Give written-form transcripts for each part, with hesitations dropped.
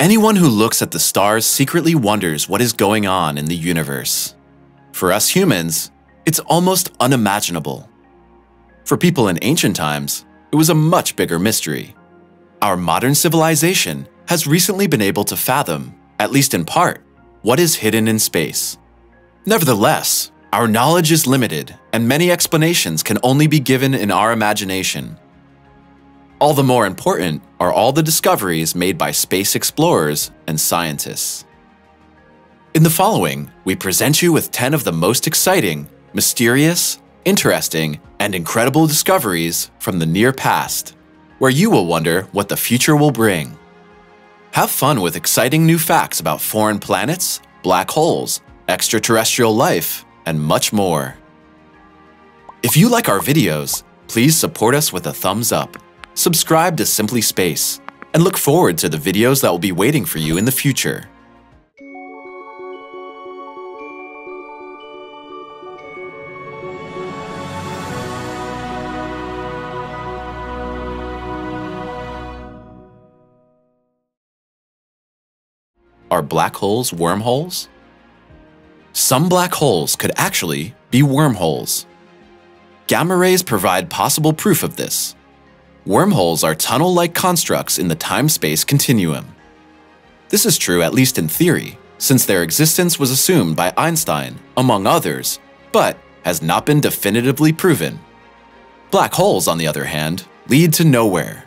Anyone who looks at the stars secretly wonders what is going on in the universe. For us humans, it's almost unimaginable. For people in ancient times, it was a much bigger mystery. Our modern civilization has recently been able to fathom, at least in part, what is hidden in space. Nevertheless, our knowledge is limited, and many explanations can only be given in our imagination. All the more important are all the discoveries made by space explorers and scientists. In the following, we present you with 10 of the most exciting, mysterious, interesting, and incredible discoveries from the near past, where you will wonder what the future will bring. Have fun with exciting new facts about foreign planets, black holes, extraterrestrial life, and much more. If you like our videos, please support us with a thumbs up. Subscribe to Simply Space, and look forward to the videos that will be waiting for you in the future. Are black holes wormholes? Some black holes could actually be wormholes. Gamma rays provide possible proof of this. Wormholes are tunnel-like constructs in the time-space continuum. This is true at least in theory, since their existence was assumed by Einstein, among others, but has not been definitively proven. Black holes, on the other hand, lead to nowhere.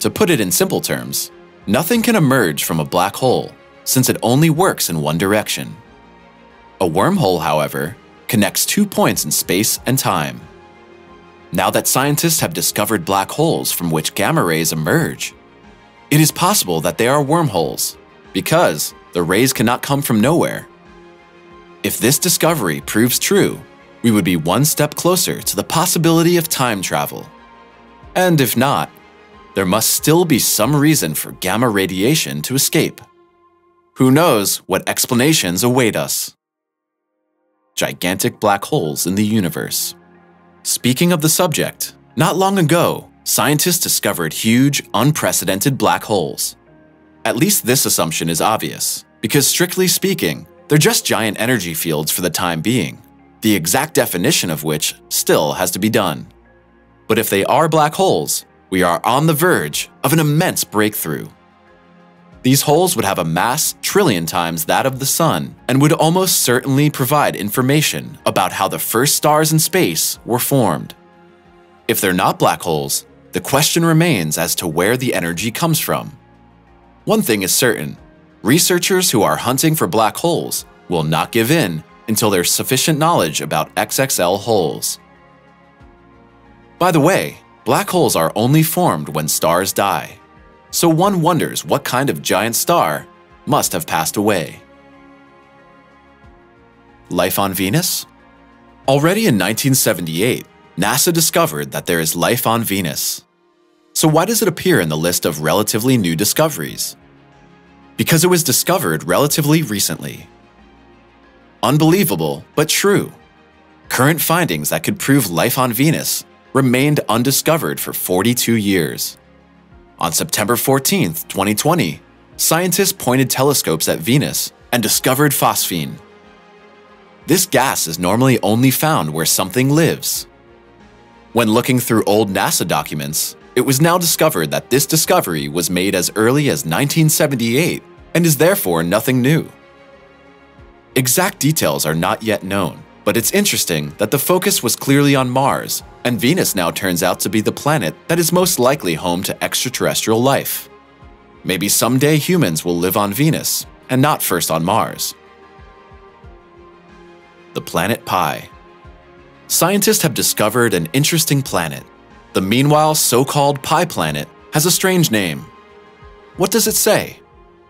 To put it in simple terms, nothing can emerge from a black hole, since it only works in one direction. A wormhole, however, connects two points in space and time. Now that scientists have discovered black holes from which gamma rays emerge, it is possible that they are wormholes, because the rays cannot come from nowhere. If this discovery proves true, we would be one step closer to the possibility of time travel. And if not, there must still be some reason for gamma radiation to escape. Who knows what explanations await us? Gigantic black holes in the universe. Speaking of the subject, not long ago, scientists discovered huge, unprecedented black holes. At least this assumption is obvious, because strictly speaking, they're just giant energy fields for the time being, the exact definition of which still has to be done. But if they are black holes, we are on the verge of an immense breakthrough. These holes would have a mass trillion times that of the Sun and would almost certainly provide information about how the first stars in space were formed. If they're not black holes, the question remains as to where the energy comes from. One thing is certain, researchers who are hunting for black holes will not give in until there's sufficient knowledge about XXL holes. By the way, black holes are only formed when stars die. So one wonders what kind of giant star must have passed away. Life on Venus? Already in 1978, NASA discovered that there is life on Venus. So why does it appear in the list of relatively new discoveries? Because it was discovered relatively recently. Unbelievable, but true. Current findings that could prove life on Venus remained undiscovered for 42 years. On September 14, 2020, scientists pointed telescopes at Venus and discovered phosphine. This gas is normally only found where something lives. When looking through old NASA documents, it was now discovered that this discovery was made as early as 1978 and is therefore nothing new. Exact details are not yet known, but it's interesting that the focus was clearly on Mars, and Venus now turns out to be the planet that is most likely home to extraterrestrial life. Maybe someday humans will live on Venus, and not first on Mars. The planet Pi. Scientists have discovered an interesting planet. The meanwhile so-called Pi planet has a strange name. What does it say?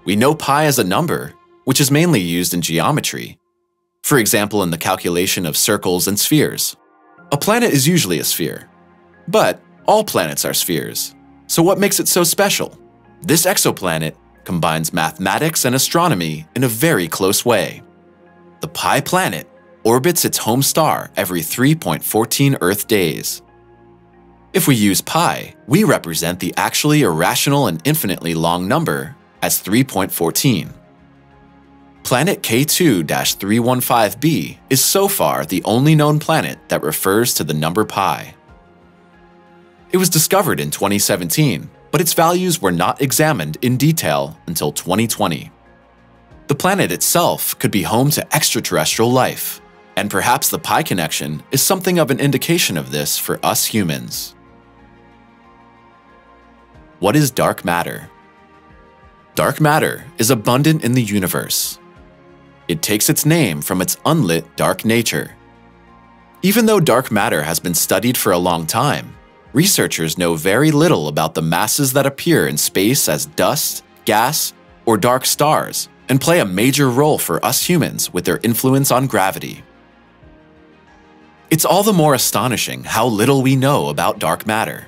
We know Pi as a number, which is mainly used in geometry. For example, in the calculation of circles and spheres. A planet is usually a sphere, but all planets are spheres. So what makes it so special? This exoplanet combines mathematics and astronomy in a very close way. The Pi planet orbits its home star every 3.14 Earth days. If we use Pi, we represent the actually irrational and infinitely long number as 3.14. Planet K2-315b is so far the only known planet that refers to the number Pi. It was discovered in 2017, but its values were not examined in detail until 2020. The planet itself could be home to extraterrestrial life, and perhaps the Pi connection is something of an indication of this for us humans. What is dark matter? Dark matter is abundant in the universe. It takes its name from its unlit dark nature. Even though dark matter has been studied for a long time, researchers know very little about the masses that appear in space as dust, gas, or dark stars, and play a major role for us humans with their influence on gravity. It's all the more astonishing how little we know about dark matter.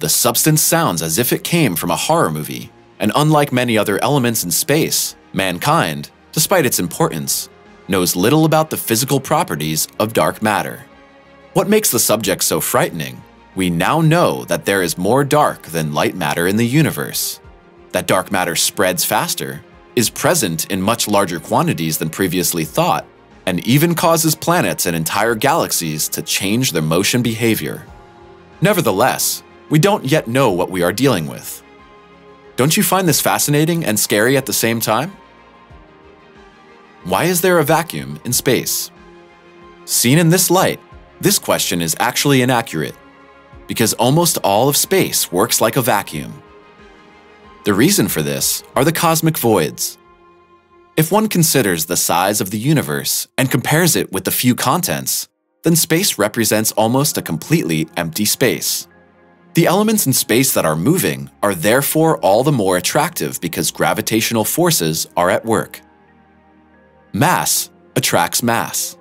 The substance sounds as if it came from a horror movie, and unlike many other elements in space, mankind, despite its importance, knows little about the physical properties of dark matter. What makes the subject so frightening? We now know that there is more dark than light matter in the universe, that dark matter spreads faster, is present in much larger quantities than previously thought, and even causes planets and entire galaxies to change their motion behavior. Nevertheless, we don't yet know what we are dealing with. Don't you find this fascinating and scary at the same time? Why is there a vacuum in space? Seen in this light, this question is actually inaccurate, because almost all of space works like a vacuum. The reason for this are the cosmic voids. If one considers the size of the universe and compares it with the few contents, then space represents almost a completely empty space. The elements in space that are moving are therefore all the more attractive because gravitational forces are at work. Mass attracts mass.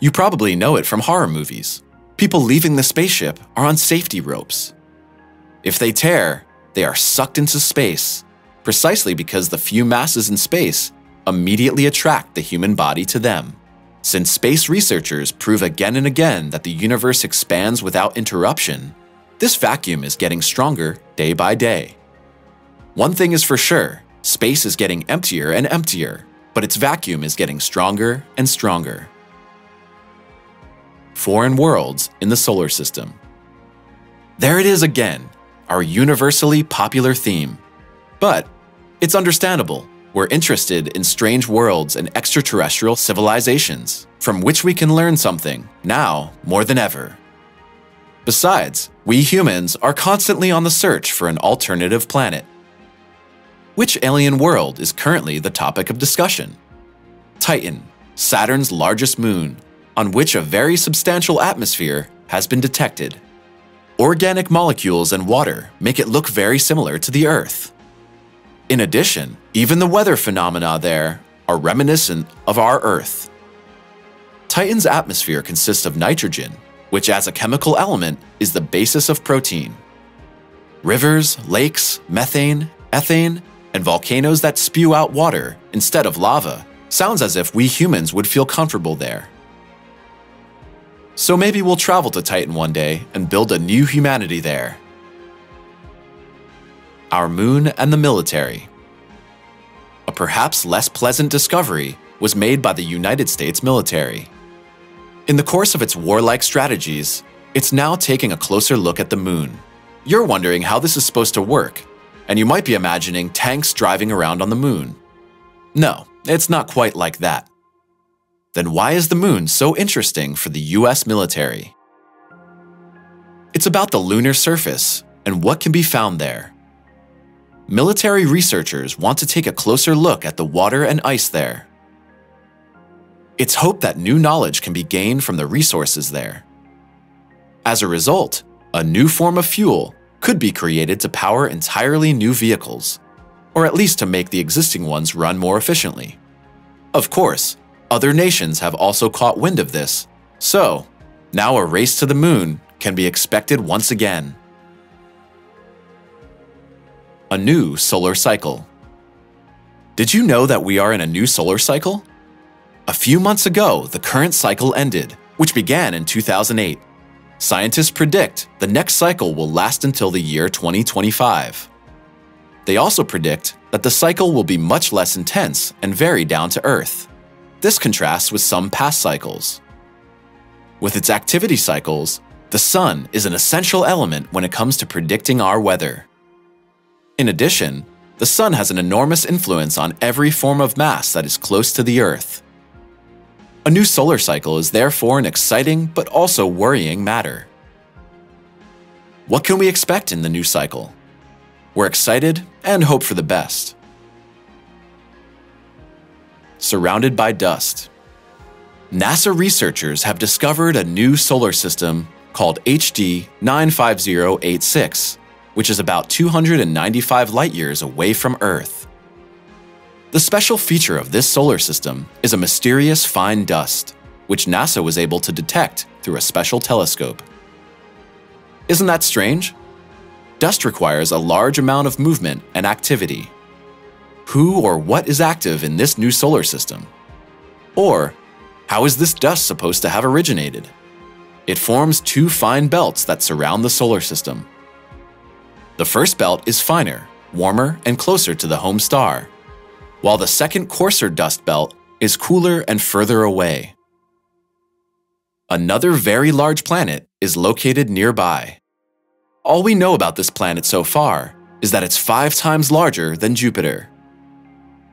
You probably know it from horror movies. People leaving the spaceship are on safety ropes. If they tear, they are sucked into space, precisely because the few masses in space immediately attract the human body to them. Since space researchers prove again and again that the universe expands without interruption, this vacuum is getting stronger day by day. One thing is for sure, space is getting emptier and emptier, but its vacuum is getting stronger and stronger. Foreign worlds in the solar system. There it is again, our universally popular theme. But it's understandable. We're interested in strange worlds and extraterrestrial civilizations, from which we can learn something, now more than ever. Besides, we humans are constantly on the search for an alternative planet. Which alien world is currently the topic of discussion? Titan, Saturn's largest moon, on which a very substantial atmosphere has been detected. Organic molecules and water make it look very similar to the Earth. In addition, even the weather phenomena there are reminiscent of our Earth. Titan's atmosphere consists of nitrogen, which as a chemical element is the basis of protein. Rivers, lakes, methane, ethane, and volcanoes that spew out water instead of lava sounds as if we humans would feel comfortable there. So maybe we'll travel to Titan one day and build a new humanity there. Our moon and the military. A perhaps less pleasant discovery was made by the United States military. In the course of its warlike strategies, it's now taking a closer look at the moon. You're wondering how this is supposed to work, and you might be imagining tanks driving around on the moon. No, it's not quite like that. Then why is the moon so interesting for the US military? It's about the lunar surface and what can be found there. Military researchers want to take a closer look at the water and ice there. It's hoped that new knowledge can be gained from the resources there. As a result, a new form of fuel could be created to power entirely new vehicles, or at least to make the existing ones run more efficiently. Of course, other nations have also caught wind of this, so now a race to the moon can be expected once again. A new solar cycle. Did you know that we are in a new solar cycle? A few months ago, the current cycle ended, which began in 2008. Scientists predict the next cycle will last until the year 2025. They also predict that the cycle will be much less intense and very down to Earth. This contrasts with some past cycles. With its activity cycles, the Sun is an essential element when it comes to predicting our weather. In addition, the Sun has an enormous influence on every form of mass that is close to the Earth. A new solar cycle is therefore an exciting but also worrying matter. What can we expect in the new cycle? We're excited and hope for the best. Surrounded by dust. NASA researchers have discovered a new solar system called HD 95086, which is about 295 light-years away from Earth. The special feature of this solar system is a mysterious fine dust, which NASA was able to detect through a special telescope. Isn't that strange? Dust requires a large amount of movement and activity. Who or what is active in this new solar system? Or, how is this dust supposed to have originated? It forms two fine belts that surround the solar system. The first belt is finer, warmer, and closer to the home star, while the second coarser dust belt is cooler and further away. Another very large planet is located nearby. All we know about this planet so far is that it's 5 times larger than Jupiter.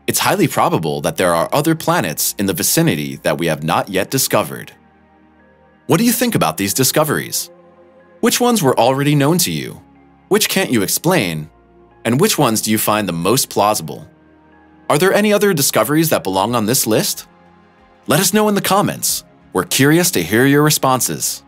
It's highly probable that there are other planets in the vicinity that we have not yet discovered. What do you think about these discoveries? Which ones were already known to you? Which can't you explain? And which ones do you find the most plausible? Are there any other discoveries that belong on this list? Let us know in the comments. We're curious to hear your responses.